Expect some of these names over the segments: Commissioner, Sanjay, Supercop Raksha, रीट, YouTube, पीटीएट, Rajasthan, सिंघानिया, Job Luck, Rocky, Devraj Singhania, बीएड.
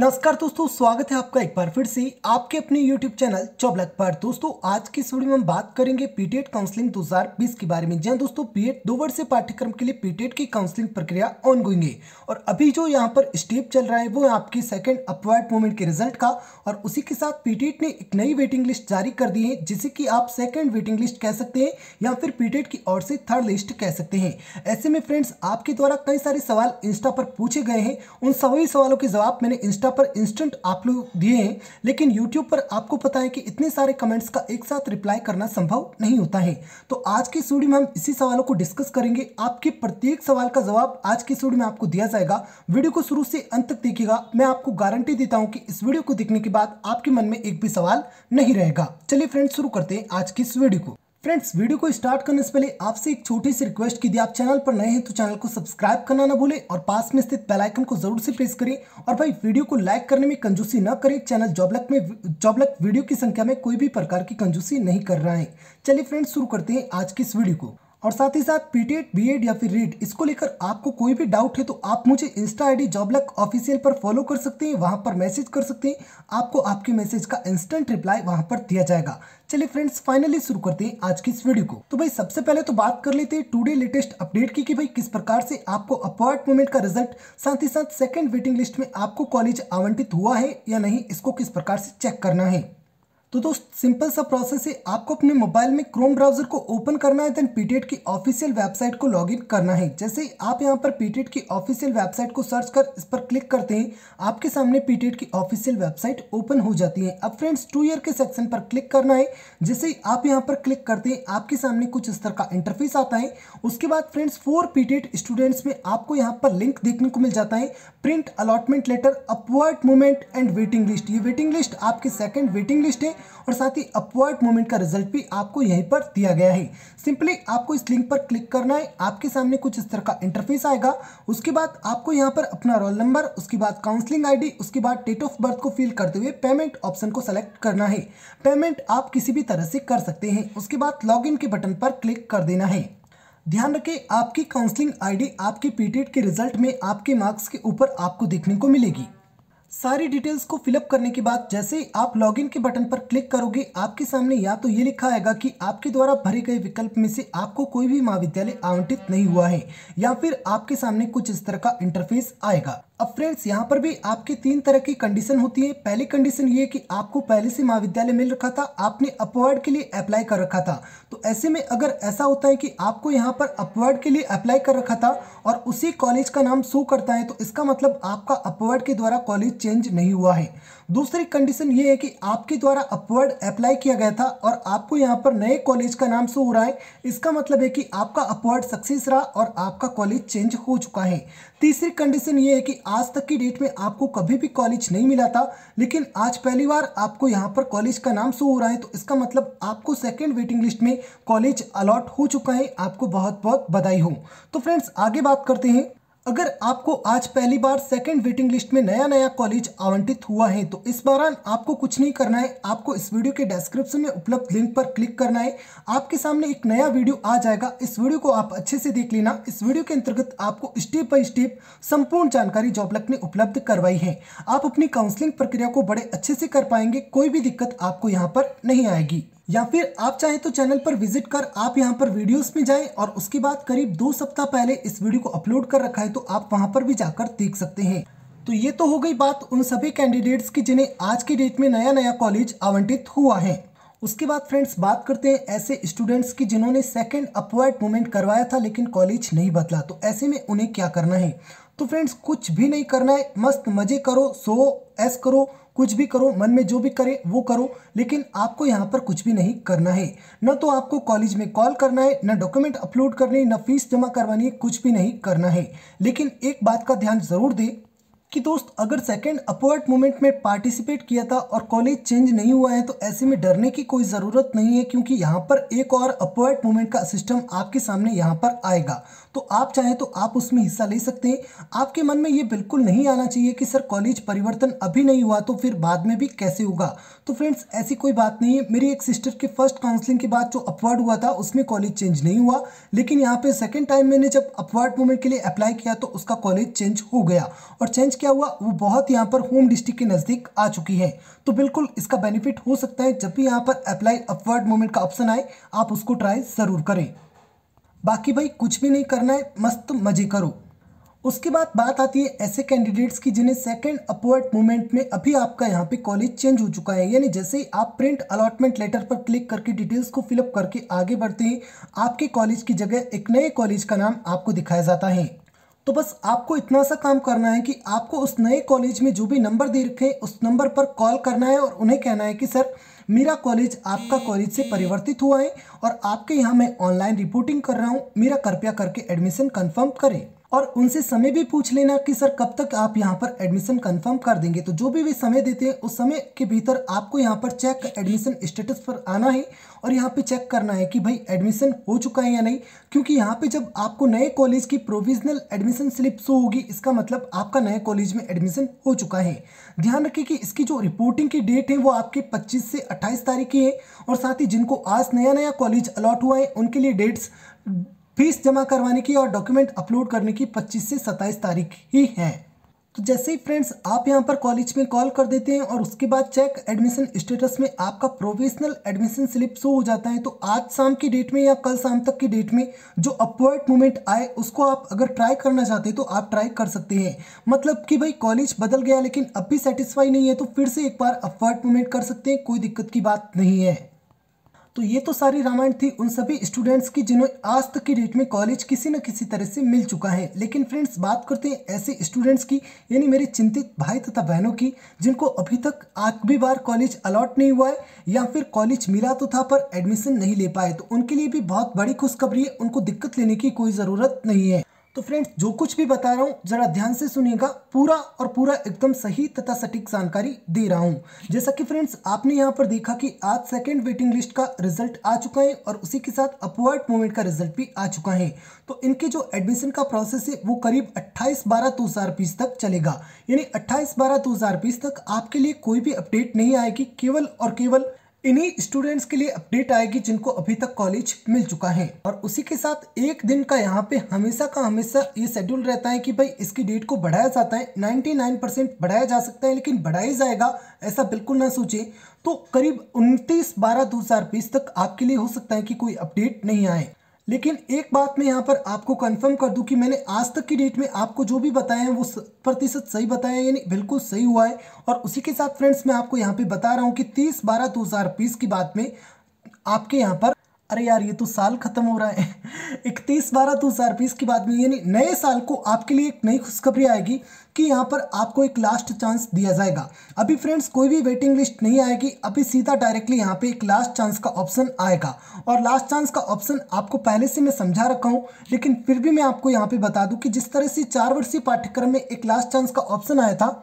नमस्कार दोस्तों, स्वागत है आपका एक बार फिर से आपके अपने YouTube चैनल जॉब लक पर। दोस्तों आज की इस वीडियो में हम बात करेंगे पीटीएट काउंसलिंग 2020 के बारे में। जहां दोस्तों बीएड 2 वर्ष पाठ्यक्रम के लिए पीटीएट की काउंसलिंग प्रक्रिया ऑनगोइंग है और अभी जो यहां पर स्टेप चल रहा है वो है आपकी सेकेंड अपवर्ड मूवमेंट के रिजल्ट का। और उसी के साथ पीटीएट ने एक नई वेटिंग लिस्ट जारी कर दी है जिसे कि आप सेकेंड वेटिंग लिस्ट कह सकते हैं या फिर पीटीएट की ओर से थर्ड लिस्ट कह सकते हैं। ऐसे में फ्रेंड्स आपके द्वारा कई सारे सवाल इंस्टा पर पूछे गए हैं, उन सभी सवालों के जवाब मैंने पर इंस्टेंट आप लोग दिए हैं, लेकिन YouTube पर आपको पता है कि इतने सारे कमेंट्स का एक साथ रिप्लाई करना संभव नहीं होता है। तो आज की वीडियो में हम इसी सवालों को डिस्कस करेंगे। आपके प्रत्येक सवाल का जवाब आज की वीडियो में आपको दिया जाएगा। वीडियो को शुरू से अंत तक देखिएगा, मैं आपको गारंटी देता हूं कि इस वीडियो को देखने के बाद आपके मन में एक भी सवाल नहीं रहेगा। चलिए फ्रेंड्स शुरू करते हैं आज की इस वीडियो को। फ्रेंड्स वीडियो को स्टार्ट करने से पहले आपसे एक छोटी सी रिक्वेस्ट की दी, आप चैनल पर नए हैं तो चैनल को सब्सक्राइब करना ना भूलें और पास में स्थित बेल आइकन को जरूर से प्रेस करें। और भाई वीडियो को लाइक करने में कंजूसी ना करें, चैनल जॉब लक वीडियो की संख्या में कोई भी प्रकार की कंजूसी नहीं कर रहा है। चलिए फ्रेंड्स शुरू करते हैं आज की इस वीडियो को। और साथ ही साथ पीटीएट, बीएड या फिर रीट इसको लेकर आपको कोई भी डाउट है तो आप मुझे insta ID job luck official पर फॉलो कर सकते हैं, वहां पर मैसेज कर सकते हैं, आपको आपके मैसेज का इंस्टेंट रिप्लाई वहां पर दिया जाएगा। चलिए फ्रेंड्स फाइनली शुरू करते हैं आज की इस वीडियो को। तो भाई सबसे पहले तो बात कर लेते हैं टुडे लेटेस्ट अपडेट की कि भाई किस प्रकार से आपको अपवर्ड मूवमेंट का रिजल्ट साथ ही साथ सेकेंड वेटिंग लिस्ट में आपको कॉलेज आवंटित हुआ है या नहीं, इसको किस प्रकार से चेक करना है। तो दोस्त सिंपल सा प्रोसेस है, आपको अपने मोबाइल में क्रोम ब्राउजर को ओपन करना है, देन पीटीएट की ऑफिशियल वेबसाइट को लॉगिन करना है। जैसे ही आप यहां पर पीटीएट की ऑफिशियल वेबसाइट को सर्च कर इस पर क्लिक करते हैं, आपके सामने पीटीएट की ऑफिशियल वेबसाइट ओपन हो जाती है। अब फ्रेंड्स 2 ईयर के सेक्शन पर क्लिक करना है। जैसे ही आप यहाँ पर क्लिक करते हैं आपके सामने कुछ इस तरह का इंटरफेस आता है। उसके बाद फ्रेंड्स 4 पीटीएट स्टूडेंट्स में आपको यहाँ पर लिंक देखने को मिल जाता है, print allotment letter, upward movement and waiting list. ये वेटिंग लिस्ट आपकी सेकेंड वेटिंग लिस्ट है और साथ ही अपवर्ड मूवमेंट का रिजल्ट भी आपको यहीं पर दिया गया है। सिंपली आपको इस लिंक पर क्लिक करना है, आपके सामने कुछ इस तरह का इंटरफेस आएगा। उसके बाद आपको यहां पर अपना रोल नंबर, उसके बाद काउंसलिंग आईडी, उसके बाद डेट ऑफ बर्थ को फिल करते हुए पेमेंट ऑप्शन को सेलेक्ट करना है। पेमेंट आप किसी भी तरह से कर सकते हैं। उसके बाद लॉग इन के बटन पर क्लिक कर देना है। ध्यान रखें आपकी काउंसलिंग आईडी आपके पीटीएट के रिजल्ट में आपके मार्क्स के ऊपर आपको देखने को मिलेगी। सारी डिटेल्स को फिलअप करने के बाद जैसे ही आप लॉगिन के बटन पर क्लिक करोगे आपके सामने या तो ये लिखा आएगा कि आपके द्वारा भरे गए विकल्प में से आपको कोई भी महाविद्यालय आवंटित नहीं हुआ है, या फिर आपके सामने कुछ इस तरह का इंटरफेस आएगा। अब फ्रेंड्स यहाँ पर भी आपके 3 तरह की कंडीशन होती है। पहली कंडीशन ये कि आपको पहले से महाविद्यालय मिल रखा था, आपने अपवर्ड के लिए अप्लाई कर रखा था। तो ऐसे में अगर ऐसा होता है कि आपको यहाँ पर अपवर्ड के लिए अप्लाई कर रखा था और उसी कॉलेज का नाम शो करता है तो इसका मतलब आपका अपवर्ड के द्वारा कॉलेज चेंज नहीं हुआ है। दूसरी कंडीशन ये है कि आपके द्वारा अपवर्ड अप्लाई किया गया था और आपको यहाँ पर नए कॉलेज का नाम शो हो रहा है, इसका मतलब है कि आपका अपवर्ड सक्सेस रहा और आपका कॉलेज चेंज हो चुका है। तीसरी कंडीशन ये है कि आज तक की डेट में आपको कभी भी कॉलेज नहीं मिला था लेकिन आज पहली बार आपको यहाँ पर कॉलेज का नाम शो हो रहा है, तो इसका मतलब आपको सेकंड वेटिंग लिस्ट में कॉलेज अलॉट हो चुका है। आपको बहुत बहुत बधाई हो। तो फ्रेंड्स आगे बात करते हैं, अगर आपको आज पहली बार सेकंड वेटिंग लिस्ट में नया कॉलेज आवंटित हुआ है तो इस दौरान आपको कुछ नहीं करना है। आपको इस वीडियो के डिस्क्रिप्शन में उपलब्ध लिंक पर क्लिक करना है, आपके सामने एक नया वीडियो आ जाएगा। इस वीडियो को आप अच्छे से देख लेना। इस वीडियो के अंतर्गत आपको स्टेप बाय स्टेप संपूर्ण जानकारी जॉब लक ने उपलब्ध करवाई है। आप अपनी काउंसलिंग प्रक्रिया को बड़े अच्छे से कर पाएंगे, कोई भी दिक्कत आपको यहाँ पर नहीं आएगी। या फिर आप चाहे तो चैनल पर विजिट कर आप यहां पर वीडियोस में जाएं और उसके बाद करीब 2 सप्ताह पहले इस वीडियो को अपलोड कर रखा है तो आप वहां पर भी जाकर देख सकते हैं। तो ये तो हो गई बात उन सभी कैंडिडेट्स की जिन्हें आज की डेट में नया कॉलेज आवंटित हुआ है। उसके बाद फ्रेंड्स बात करते हैं ऐसे स्टूडेंट्स की जिन्होंने सेकेंड अपवर्ड मूवमेंट करवाया था लेकिन कॉलेज नहीं बदला, तो ऐसे में उन्हें क्या करना है। तो फ्रेंड्स कुछ भी नहीं करना है, मस्त मजे करो, सो ऐश करो, कुछ भी करो, मन में जो भी करे वो करो, लेकिन आपको यहाँ पर कुछ भी नहीं करना है। ना तो आपको कॉलेज में कॉल करना है, ना डॉक्यूमेंट अपलोड करने, ना फीस जमा करवानी है, कुछ भी नहीं करना है। लेकिन एक बात का ध्यान जरूर दें कि दोस्त अगर सेकंड अपवर्ड मूवमेंट में पार्टिसिपेट किया था और कॉलेज चेंज नहीं हुआ है तो ऐसे में डरने की कोई ज़रूरत नहीं है, क्योंकि यहाँ पर एक और अपवर्ड मूवमेंट का सिस्टम आपके सामने यहाँ पर आएगा। तो आप चाहें तो आप उसमें हिस्सा ले सकते हैं। आपके मन में ये बिल्कुल नहीं आना चाहिए कि सर कॉलेज परिवर्तन अभी नहीं हुआ तो फिर बाद में भी कैसे होगा। तो फ्रेंड्स ऐसी कोई बात नहीं है। मेरी एक सिस्टर के फर्स्ट काउंसलिंग के बाद जो अपवर्ड हुआ था उसमें कॉलेज चेंज नहीं हुआ, लेकिन यहाँ पर सेकेंड टाइम मैंने जब अपवर्ड मूवमेंट के लिए अप्लाई किया तो उसका कॉलेज चेंज हो गया और चेंज कॉलेज क्या हुआ, वो बहुत यहाँ पर होम डिस्ट्रिक्ट के नज़दीक आ चुकी है। तो बिल्कुल इसका बेनिफिट हो सकता है, जब भी यहाँ पर अप्लाई अपवर्ड मूवमेंट का ऑप्शन आए आप उसको ट्राई ज़रूर करें। बाकी भाई कुछ भी नहीं करना है, मस्त मज़े करो। उसके बाद बात आती है ऐसे कैंडिडेट्स की जिन्हें सेकंड अपवर्ड मूवमेंट में अभी आपका यहाँ पे कॉलेज चेंज हो चुका है, यानी जैसे ही आप प्रिंट अलॉटमेंट लेटर पर क्लिक करके डिटेल्स को फिलअप करके आगे बढ़ते हैं आपके कॉलेज की जगह एक नए कॉलेज का नाम आपको दिखाया जाता है। तो बस आपको इतना सा काम करना है कि आपको उस नए कॉलेज में जो भी नंबर दे रखे उस नंबर पर कॉल करना है और उन्हें कहना है कि सर मेरा कॉलेज आपका कॉलेज से परिवर्तित हुआ है और आपके यहाँ मैं ऑनलाइन रिपोर्टिंग कर रहा हूँ, मेरा कृपया करके एडमिशन कन्फर्म करें। और उनसे समय भी पूछ लेना कि सर कब तक आप यहाँ पर एडमिशन कंफर्म कर देंगे। तो जो भी वे समय देते हैं उस समय के भीतर आपको यहाँ पर चेक एडमिशन स्टेटस पर आना है और यहाँ पे चेक करना है कि भाई एडमिशन हो चुका है या नहीं, क्योंकि यहाँ पे जब आपको नए कॉलेज की प्रोविजनल एडमिशन स्लिप शो होगी इसका मतलब आपका नए कॉलेज में एडमिशन हो चुका है। ध्यान रखें कि इसकी जो रिपोर्टिंग की डेट है वो आपकी 25 से 28 तारीख की है और साथ ही जिनको आज नया नया कॉलेज अलॉट हुआ है उनके लिए डेट्स फीस जमा करवाने की और डॉक्यूमेंट अपलोड करने की 25 से 27 तारीख ही है। तो जैसे ही फ्रेंड्स आप यहां पर कॉलेज में कॉल कर देते हैं और उसके बाद चेक एडमिशन स्टेटस में आपका प्रोविजनल एडमिशन स्लिप शो हो जाता है, तो आज शाम की डेट में या कल शाम तक की डेट में जो अपवर्ड मूवमेंट आए उसको आप अगर ट्राई करना चाहते हैं तो आप ट्राई कर सकते हैं। मतलब कि भाई कॉलेज बदल गया लेकिन अब भी सेटिस्फाई नहीं है तो फिर से एक बार अपवर्ड मूवमेंट कर सकते हैं, कोई दिक्कत की बात नहीं है। तो ये तो सारी रामायण थी उन सभी स्टूडेंट्स की जिन्हें आज तक की डेट में कॉलेज किसी न किसी तरह से मिल चुका है। लेकिन फ्रेंड्स बात करते हैं ऐसे स्टूडेंट्स की यानी मेरे चिंतित भाई तथा बहनों की जिनको अभी तक एक भी बार कॉलेज अलॉट नहीं हुआ है या फिर कॉलेज मिला तो था पर एडमिशन नहीं ले पाए। तो उनके लिए भी बहुत बड़ी खुशखबरी है, उनको दिक्कत लेने की कोई ज़रूरत नहीं है। तो फ्रेंड्स जो कुछ भी बता रहा हूँ जरा ध्यान से सुनिएगा, पूरा और पूरा एकदम सही तथा सटीक जानकारी दे रहा हूँ। जैसा कि फ्रेंड्स आपने यहाँ पर देखा कि आज सेकंड वेटिंग लिस्ट का रिजल्ट आ चुका है और उसी के साथ अपवर्ड मूवमेंट का रिजल्ट भी आ चुका है। तो इनके जो एडमिशन का प्रोसेस है वो करीब 28/12/2020 तक चलेगा, यानी 28/12/2020 तक आपके लिए कोई भी अपडेट नहीं आएगी, केवल और केवल इन्हीं स्टूडेंट्स के लिए अपडेट आएगी जिनको अभी तक कॉलेज मिल चुका है। और उसी के साथ एक दिन का यहाँ पे हमेशा का हमेशा ये शेड्यूल रहता है कि भाई इसकी डेट को बढ़ाया जाता है, 99% बढ़ाया जा सकता है लेकिन बढ़ाया जाएगा ऐसा बिल्कुल ना सोचें। तो करीब 29/12/2020 तक आपके लिए हो सकता है कि कोई अपडेट नहीं आए। लेकिन एक बात मैं यहाँ पर आपको कंफर्म कर दूं कि मैंने आज तक की डेट में आपको जो भी बताया है वो 100% सही बताया है, यानी बिल्कुल सही हुआ है। और उसी के साथ फ्रेंड्स मैं आपको यहाँ पे बता रहा हूँ कि 30/12/2020 की बात में आपके यहाँ पर, अरे यार ये तो साल खत्म हो रहा है, 31/12/2020 की बात में यानी नए साल को आपके लिए एक नई खुशखबरी आएगी कि यहाँ पर आपको एक लास्ट चांस दिया जाएगा। अभी फ्रेंड्स कोई भी वेटिंग लिस्ट नहीं आएगी, अभी सीधा डायरेक्टली यहाँ पे एक लास्ट चांस का ऑप्शन आएगा। और लास्ट चांस का ऑप्शन आपको पहले से मैं समझा रखा हूँ लेकिन फिर भी मैं आपको यहाँ पे बता दूँ कि जिस तरह से 4 वर्षीय पाठ्यक्रम में एक लास्ट चांस का ऑप्शन आया था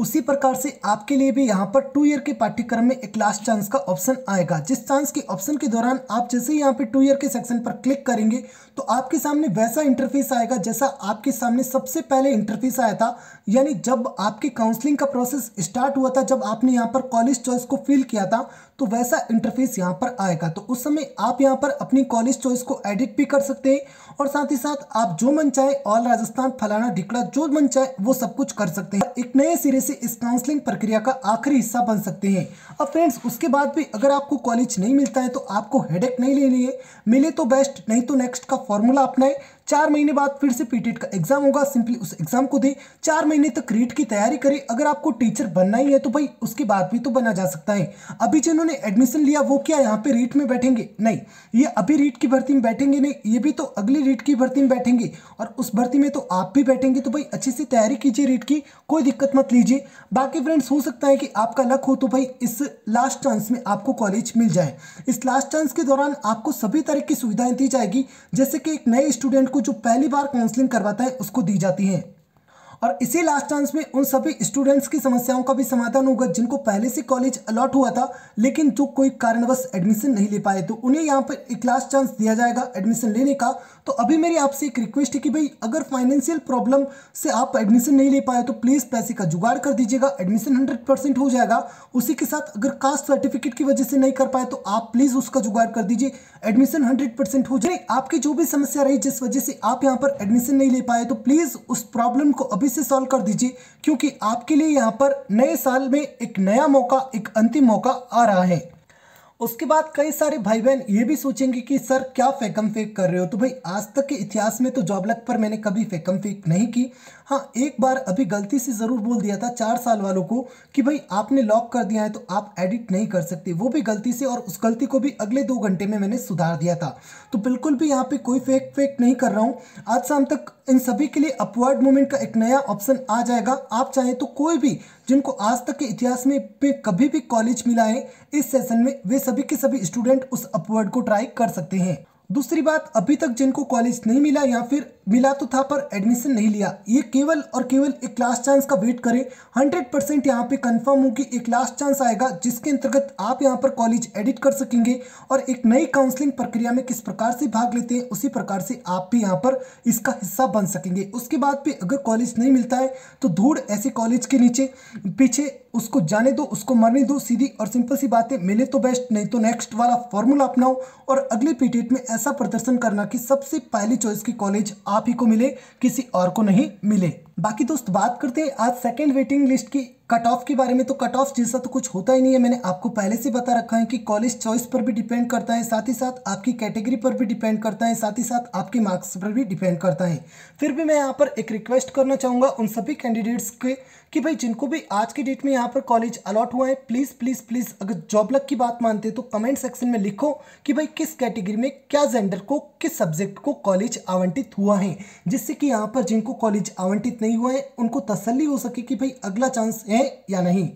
उसी प्रकार से आपके लिए भी यहाँ पर 2 ईयर के पाठ्यक्रम में एक लास्ट चांस का ऑप्शन आएगा, जिस चांस के ऑप्शन के दौरान आप जैसे ही यहाँ पे 2 ईयर के सेक्शन पर क्लिक करेंगे तो आपके सामने वैसा इंटरफेस आएगा जैसा आपके सामने सबसे पहले इंटरफेस आया था, यानी जब आपके काउंसलिंग का प्रोसेस स्टार्ट हुआ था, जब आपने यहाँ पर कॉलेज चॉइस को फिल किया था तो वैसा इंटरफेस यहाँ पर आएगा। तो उस समय आप यहाँ पर अपनी कॉलेज चॉइस को एडिट भी कर सकते हैं और साथ ही साथ आप जो मन चाहे ऑल राजस्थान फलाना ढिकड़ा जो मन चाहे वो सब कुछ कर सकते हैं, एक नए सिरे से इस काउंसलिंग प्रक्रिया का आखिरी हिस्सा बन सकते हैं। अब फ्रेंड्स उसके बाद भी अगर आपको कॉलेज नहीं मिलता है तो आपको हेडेक नहीं लेनी है, मिले तो बेस्ट नहीं तो नेक्स्ट का फॉर्मूला अपनाएं। 4 महीने बाद फिर से पीटीएट का एग्जाम होगा, सिंपली उस एग्जाम को दें, 4 महीने तक रीट की तैयारी करें। अगर आपको टीचर बनना ही है तो भाई उसके बाद भी तो बना जा सकता है। अभी जिन्होंने एडमिशन लिया वो क्या यहाँ पे रीट में बैठेंगे? नहीं, ये अभी रीट की भर्ती में बैठेंगे नहीं, ये भी तो अगली रीट की भर्ती में बैठेंगे और उस भर्ती में तो आप भी बैठेंगे। तो भाई अच्छे से तैयारी कीजिए रीट की, कोई दिक्कत मत लीजिए। बाकी फ्रेंड्स हो सकता है कि आपका लक हो तो भाई इस लास्ट चांस में आपको कॉलेज मिल जाए। इस लास्ट चांस के दौरान आपको सभी तरह की सुविधाएं दी जाएगी जैसे कि एक नए स्टूडेंट को जो पहली बार काउंसलिंग करवाता है उसको दी जाती है। और इसी लास्ट चांस में उन सभी स्टूडेंट्स की समस्याओं का भी समाधान होगा जिनको पहले से कॉलेज अलॉट हुआ था लेकिन जो कोई कारणवश एडमिशन नहीं ले पाए, तो उन्हें यहाँ पर एक लास्ट चांस दिया जाएगा एडमिशन लेने का। तो अभी मेरी आपसे एक रिक्वेस्ट है कि भाई अगर फाइनेंशियल प्रॉब्लम से आप एडमिशन नहीं ले पाए तो प्लीज़ पैसे का जुगाड़ कर दीजिएगा, एडमिशन 100% हो जाएगा। उसी के साथ अगर कास्ट सर्टिफिकेट की वजह से नहीं कर पाए तो आप प्लीज़ उसका जुगाड़ कर दीजिए, एडमिशन 100% हो जाए। आपकी जो भी समस्या रही जिस वजह से आप यहाँ पर एडमिशन नहीं ले पाए तो प्लीज़ उस प्रॉब्लम को अभी से सॉल्व कर दीजिए, क्योंकि आपके लिए यहाँ पर नए साल में एक नया मौका, एक अंतिम मौका आ रहा है। उसके बाद कई सारे भाई बहन ये भी सोचेंगे कि सर क्या फेकम फेक कर रहे हो, तो भाई आज तक के इतिहास में तो जॉब लक पर मैंने कभी फेकम फेक नहीं की। हाँ, एक बार अभी गलती से ज़रूर बोल दिया था 4 साल वालों को कि भाई आपने लॉक कर दिया है तो आप एडिट नहीं कर सकते, वो भी गलती से, और उस गलती को भी अगले 2 घंटे में मैंने सुधार दिया था। तो बिल्कुल भी यहाँ पर कोई फेक नहीं कर रहा हूँ। आज शाम तक इन सभी के लिए अपवर्ड मूवमेंट का एक नया ऑप्शन आ जाएगा। आप चाहें तो कोई भी जिनको आज तक के इतिहास में कभी भी कॉलेज मिला है इस सेशन में, वे सभी के सभी स्टूडेंट उस अपवर्ड को ट्राई कर सकते हैं। दूसरी बात, अभी तक जिनको कॉलेज नहीं मिला या फिर मिला तो था पर एडमिशन नहीं लिया, ये केवल और केवल एक लास्ट चांस का वेट करें। 100% यहाँ पे कंफर्म हो कि एक लास्ट चांस आएगा जिसके अंतर्गत आप यहाँ पर कॉलेज एडिट कर सकेंगे, और एक नई काउंसलिंग प्रक्रिया में किस प्रकार से भाग लेते हैं उसी प्रकार से आप भी यहाँ पर इसका हिस्सा बन सकेंगे। उसके बाद भी अगर कॉलेज नहीं मिलता है तो धूड़ ऐसे कॉलेज के नीचे पीछे, उसको जाने दो, उसको मरने दो। सीधी और सिंपल सी बात है, मिले तो बेस्ट, नहीं तो नेक्स्ट वाला फॉर्मूला अपनाओ और अगले पीटीएट में ऐसा प्रदर्शन करना कि सबसे पहली चॉइस की कॉलेज आप ही को मिले, किसी और को नहीं मिले। बाकी दोस्त बात करते हैं आज सेकंड वेटिंग लिस्ट की कट ऑफ के बारे में। तो कट ऑफ जैसा तो कुछ होता ही नहीं है, मैंने आपको पहले से बता रखा है कि कॉलेज चॉइस पर भी डिपेंड करता है, साथ ही साथ आपकी कैटेगरी पर भी डिपेंड करता है, साथ ही साथ आपके मार्क्स पर भी डिपेंड करता है। फिर भी मैं यहाँ पर एक रिक्वेस्ट करना चाहूँगा उन सभी कैंडिडेट्स के कि भाई जिनको भी आज की डेट में यहाँ पर कॉलेज अलॉट हुआ है, प्लीज़ प्लीज़ प्लीज़ अगर जॉब लक की बात मानते हैं तो कमेंट सेक्शन में लिखो कि भाई किस कैटेगरी में, क्या जेंडर को, किस सब्जेक्ट को कॉलेज आवंटित हुआ है, जिससे कि यहाँ पर जिनको कॉलेज आवंटित नहीं हुआ है उनको तसल्ली हो सके कि भाई अगला चांस है या नहीं।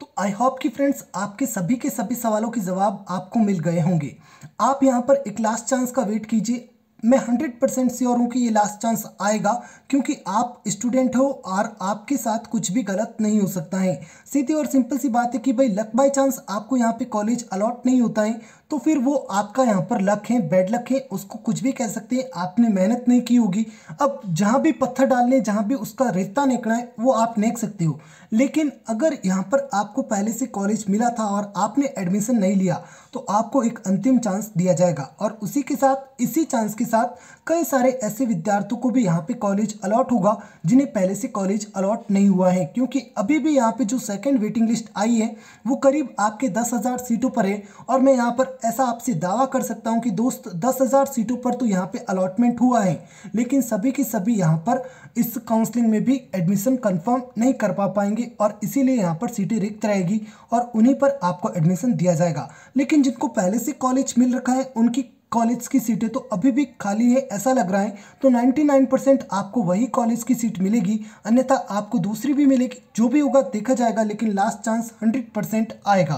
तो आई होप कि फ्रेंड्स आपके सभी के सभी सवालों के जवाब आपको मिल गए होंगे। आप यहाँ पर एक लास्ट चांस का वेट कीजिए। मैं 100% श्योर हूँ कि ये लास्ट चांस आएगा, क्योंकि आप स्टूडेंट हो और आपके साथ कुछ भी गलत नहीं हो सकता है। सीधी और सिंपल सी बात है कि भाई लक बाय चांस आपको यहाँ पे कॉलेज अलॉट नहीं होता है तो फिर वो आपका यहाँ पर लक है, बैड लक है, उसको कुछ भी कह सकते हैं। आपने मेहनत नहीं की होगी। अब जहाँ भी पत्थर डालने, जहाँ भी उसका रेता निकला है वो आप नेक सकते हो, लेकिन अगर यहाँ पर आपको पहले से कॉलेज मिला था और आपने एडमिशन नहीं लिया तो आपको एक अंतिम चांस दिया जाएगा, और उसी के साथ, इसी चांस के साथ कई सारे ऐसे विद्यार्थियों को भी यहाँ पे कॉलेज अलॉट होगा जिन्हें पहले से कॉलेज अलॉट नहीं हुआ है, क्योंकि अभी भी यहाँ पे जो सेकंड वेटिंग लिस्ट आई है वो करीब आपके 10,000 सीटों पर है। और मैं यहाँ पर ऐसा आपसे दावा कर सकता हूँ कि दोस्त 10,000 सीटों पर तो यहाँ पर अलॉटमेंट हुआ है, लेकिन सभी के सभी यहाँ पर इस काउंसलिंग में भी एडमिशन कन्फर्म नहीं कर पा पाएंगे, और इसीलिए यहाँ पर सीटें रिक्त रहेगी और उन्हीं पर आपको एडमिशन दिया जाएगा। लेकिन जिनको पहले से कॉलेज मिल रखा है उनकी कॉलेज की सीटें तो अभी भी खाली है, ऐसा लग रहा है। तो 99% आपको वही कॉलेज की सीट मिलेगी, अन्यथा आपको दूसरी भी मिलेगी। जो भी होगा देखा जाएगा, लेकिन लास्ट चांस 100% आएगा।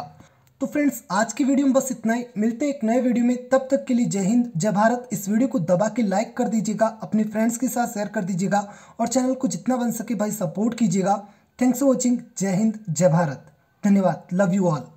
तो फ्रेंड्स आज की वीडियो में बस इतना ही, मिलते हैं एक नए वीडियो में। तब तक के लिए जय हिंद, जय भारत। इस वीडियो को दबा के लाइक कर दीजिएगा, अपने फ्रेंड्स के साथ शेयर कर दीजिएगा, और चैनल को जितना बन सके भाई सपोर्ट कीजिएगा। Thanks for watching. जय हिंद, जय भारत। धन्यवाद। Love you all.